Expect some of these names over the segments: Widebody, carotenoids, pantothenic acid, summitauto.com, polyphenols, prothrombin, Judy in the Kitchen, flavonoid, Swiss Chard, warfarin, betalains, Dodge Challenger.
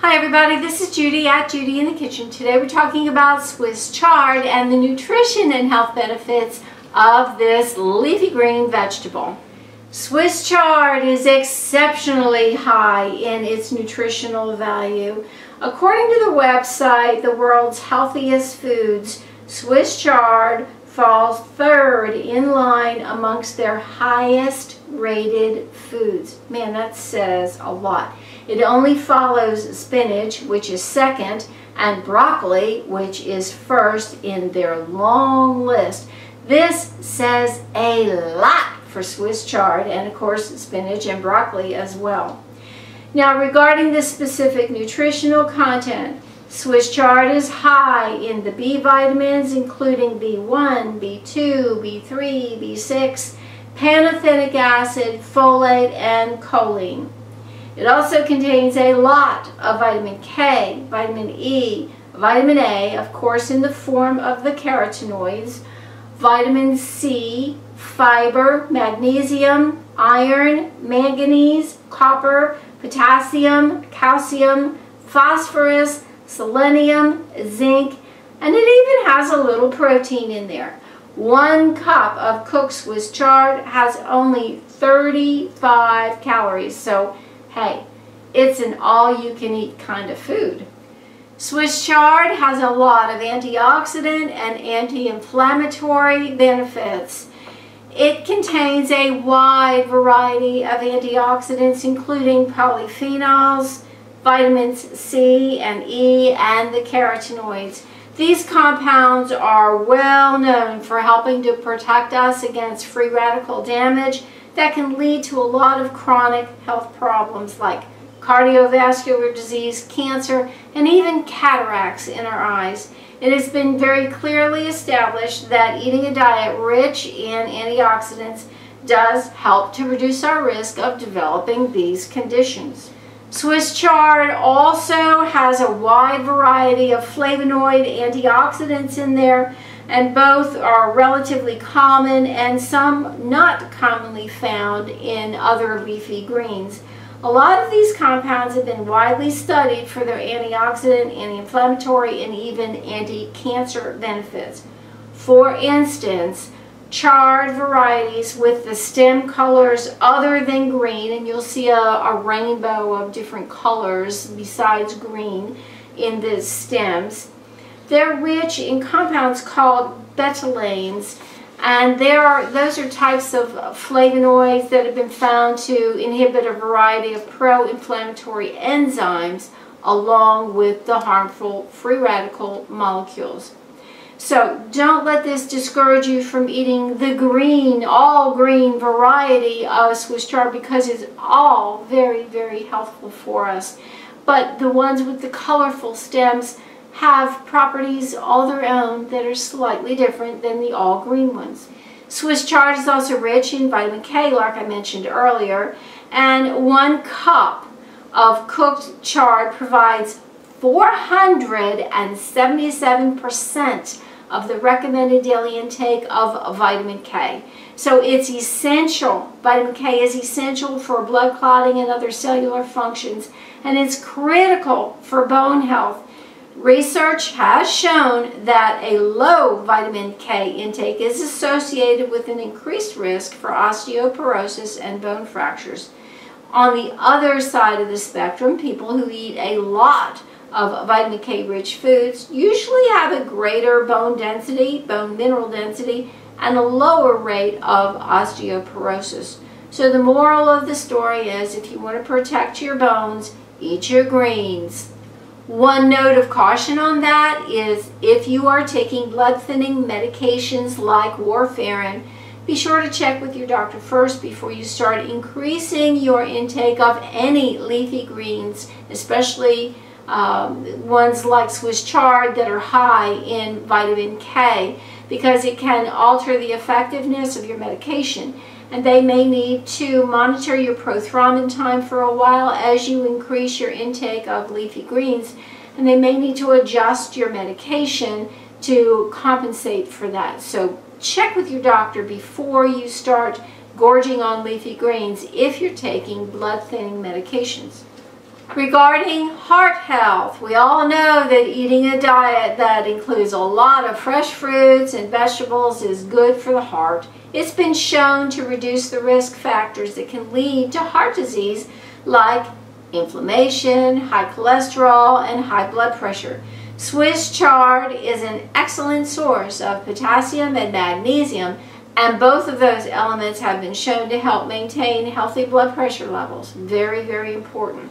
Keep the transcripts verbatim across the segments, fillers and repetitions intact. Hi everybody, this is Judy at Judy in the Kitchen. Today we're talking about Swiss chard and the nutrition and health benefits of this leafy green vegetable. Swiss chard is exceptionally high in its nutritional value. According to the website, the world's healthiest foods, Swiss chard falls third in line amongst their highest rated foods. Man, that says a lot. It only follows spinach, which is second, and broccoli, which is first in their long list. This says a lot for Swiss chard and, of course, spinach and broccoli as well. Now, regarding the specific nutritional content, Swiss chard is high in the B vitamins, including B one, B two, B three, B six, pantothenic acid, folate, and choline. It also contains a lot of vitamin K, vitamin E, vitamin A, of course in the form of the carotenoids, vitamin C, fiber, magnesium, iron, manganese, copper, potassium, calcium, phosphorus, selenium, zinc, and it even has a little protein in there. One cup of cooked Swiss chard has only thirty-five calories, so hey, it's an all-you-can-eat kind of food. Swiss chard has a lot of antioxidant and anti-inflammatory benefits. It contains a wide variety of antioxidants, including polyphenols, vitamins C and E, and the carotenoids. These compounds are well known for helping to protect us against free radical damage that can lead to a lot of chronic health problems like cardiovascular disease, cancer, and even cataracts in our eyes. It has been very clearly established that eating a diet rich in antioxidants does help to reduce our risk of developing these conditions. Swiss chard also has a wide variety of flavonoid antioxidants in there, and both are relatively common and some not commonly found in other leafy greens. A lot of these compounds have been widely studied for their antioxidant, anti-inflammatory, and even anti-cancer benefits. For instance, chard varieties with the stem colors other than green, and you'll see a, a rainbow of different colors besides green in the stems. They're rich in compounds called betalains, and there are, those are types of flavonoids that have been found to inhibit a variety of pro-inflammatory enzymes along with the harmful free radical molecules. So don't let this discourage you from eating the green, all green variety of Swiss chard, because it's all very, very helpful for us. But the ones with the colorful stems have properties all their own that are slightly different than the all green ones. Swiss chard is also rich in vitamin K, like I mentioned earlier, and one cup of cooked chard provides four hundred seventy-seven percent of the recommended daily intake of vitamin K. So it's essential. Vitamin K is essential for blood clotting and other cellular functions, and it's critical for bone health. Research has shown that a low vitamin K intake is associated with an increased risk for osteoporosis and bone fractures. On the other side of the spectrum, people who eat a lot of vitamin K-rich foods usually have a greater bone density, bone mineral density, and a lower rate of osteoporosis. So the moral of the story is, if you want to protect your bones, eat your greens. One note of caution on that is, if you are taking blood-thinning medications like warfarin, be sure to check with your doctor first before you start increasing your intake of any leafy greens, especially Um, ones like Swiss chard that are high in vitamin K, because it can alter the effectiveness of your medication, and they may need to monitor your prothrombin time for a while as you increase your intake of leafy greens, and they may need to adjust your medication to compensate for that. So check with your doctor before you start gorging on leafy greens if you're taking blood-thinning medications. Regarding heart health, we all know that eating a diet that includes a lot of fresh fruits and vegetables is good for the heart. It's been shown to reduce the risk factors that can lead to heart disease like inflammation, high cholesterol, and high blood pressure. Swiss chard is an excellent source of potassium and magnesium, and both of those elements have been shown to help maintain healthy blood pressure levels. Very, very important.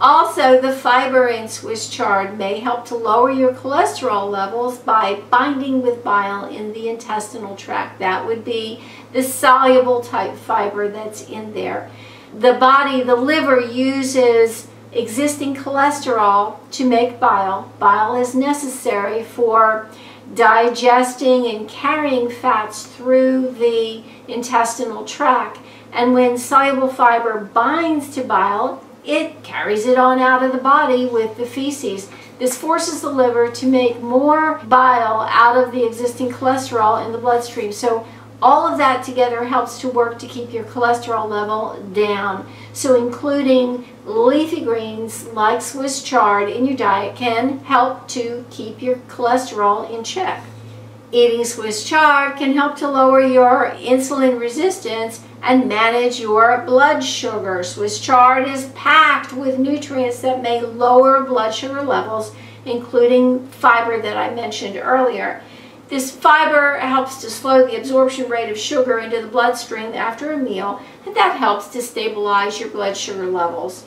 Also, the fiber in Swiss chard may help to lower your cholesterol levels by binding with bile in the intestinal tract. That would be the soluble type fiber that's in there. The body, the liver, uses existing cholesterol to make bile. Bile is necessary for digesting and carrying fats through the intestinal tract. And when soluble fiber binds to bile, it carries it on out of the body with the feces. This forces the liver to make more bile out of the existing cholesterol in the bloodstream. So all of that together helps to work to keep your cholesterol level down. So including leafy greens like Swiss chard in your diet can help to keep your cholesterol in check. Eating Swiss chard can help to lower your insulin resistance and manage your blood sugar. Swiss chard is packed with nutrients that may lower blood sugar levels, including fiber that I mentioned earlier. This fiber helps to slow the absorption rate of sugar into the bloodstream after a meal, and that helps to stabilize your blood sugar levels.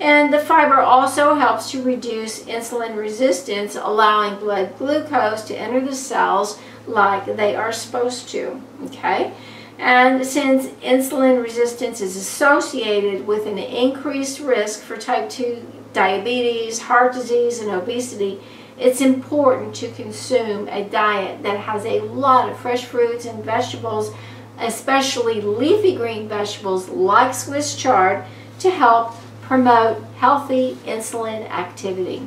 And the fiber also helps to reduce insulin resistance, allowing blood glucose to enter the cells like they are supposed to, okay? And since insulin resistance is associated with an increased risk for type two diabetes, heart disease, and obesity, it's important to consume a diet that has a lot of fresh fruits and vegetables, especially leafy green vegetables like Swiss chard, to help promote healthy insulin activity.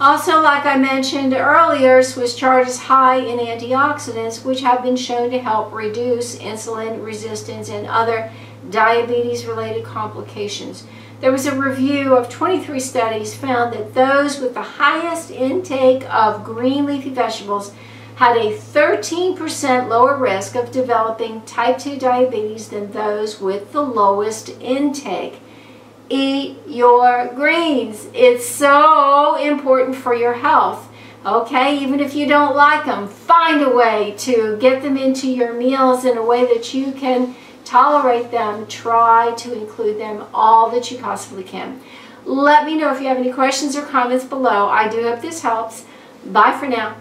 Also, like I mentioned earlier, Swiss chard is high in antioxidants, which have been shown to help reduce insulin resistance and other diabetes-related complications. There was a review of twenty-three studies found that those with the highest intake of green leafy vegetables had a thirteen percent lower risk of developing type two diabetes than those with the lowest intake. Eat your greens. It's so important for your health. Okay, even if you don't like them, find a way to get them into your meals in a way that you can tolerate them. Try to include them all that you possibly can. Let me know if you have any questions or comments below. I do hope this helps. Bye for now.